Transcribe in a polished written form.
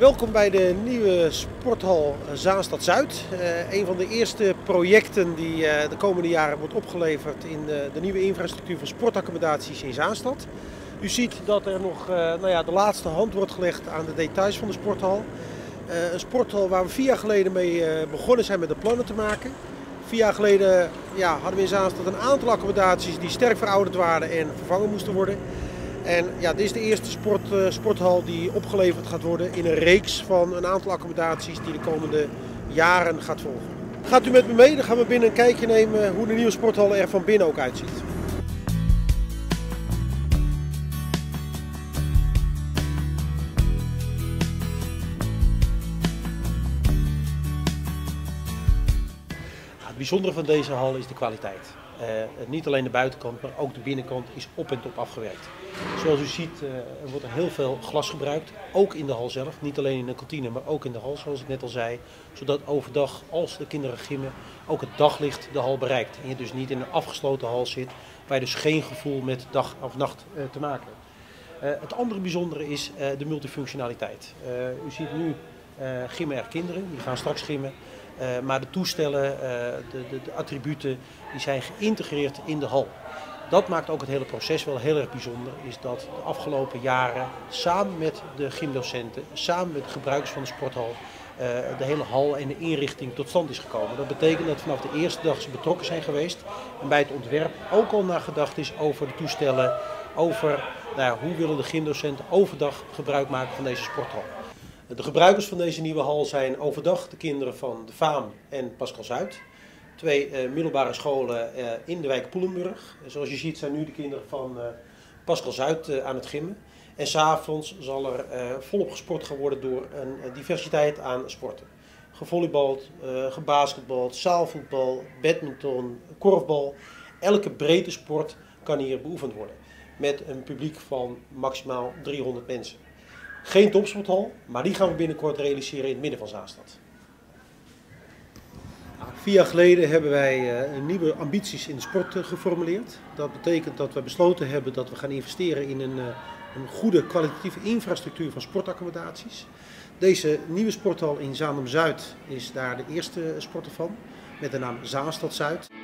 Welkom bij de nieuwe sporthal Zaandam Zuid. Een van de eerste projecten die de komende jaren wordt opgeleverd in de nieuwe infrastructuur van sportaccommodaties in Zaandam. U ziet dat er nog de laatste hand wordt gelegd aan de details van de sporthal. Een sporthal waar we 4 jaar geleden mee begonnen zijn met de plannen te maken. 4 jaar geleden hadden we in Zaandam een aantal accommodaties die sterk verouderd waren en vervangen moesten worden. En dit is de eerste sporthal die opgeleverd gaat worden in een reeks van een aantal accommodaties die de komende jaren gaat volgen. Gaat u met me mee, dan gaan we binnen een kijkje nemen hoe de nieuwe sporthal er van binnen ook uitziet. Het bijzondere van deze hal is de kwaliteit. Niet alleen de buitenkant, maar ook de binnenkant is op en top afgewerkt. Zoals u ziet er wordt er heel veel glas gebruikt, ook in de hal zelf. Niet alleen in de kantine, maar ook in de hal, zoals ik net al zei. Zodat overdag, als de kinderen gymmen, ook het daglicht de hal bereikt. En je dus niet in een afgesloten hal zit, waar je dus geen gevoel met dag of nacht te maken hebt. Het andere bijzondere is de multifunctionaliteit. U ziet nu gymmen er kinderen, die gaan straks gymmen. Maar de toestellen, de attributen, die zijn geïntegreerd in de hal. Dat maakt ook het hele proces wel heel erg bijzonder, is dat de afgelopen jaren samen met de gymdocenten, samen met de gebruikers van de sporthal, de hele hal en de inrichting tot stand is gekomen. Dat betekent dat vanaf de eerste dag ze betrokken zijn geweest en bij het ontwerp ook al nagedacht is over de toestellen, over hoe willen de gymdocenten overdag gebruik maken van deze sporthal. De gebruikers van deze nieuwe hal zijn overdag de kinderen van de Fam en Pascal Zuid. 2 middelbare scholen in de wijk Poelenburg. Zoals je ziet zijn nu de kinderen van Pascal Zuid aan het gymmen. En s'avonds zal er volop gesport gaan worden door een diversiteit aan sporten. Gevolleybald, gebasketbald, zaalvoetbal, badminton, korfbal. Elke breedte sport kan hier beoefend worden. Met een publiek van maximaal 300 mensen. Geen topsporthal, maar die gaan we binnenkort realiseren in het midden van Zaandam. 4 jaar geleden hebben wij nieuwe ambities in de sport geformuleerd. Dat betekent dat we besloten hebben dat we gaan investeren in een goede kwalitatieve infrastructuur van sportaccommodaties. Deze nieuwe sporthal in Zaandam Zuid is daar de eerste sporthal van, met de naam Zaandam Zuid.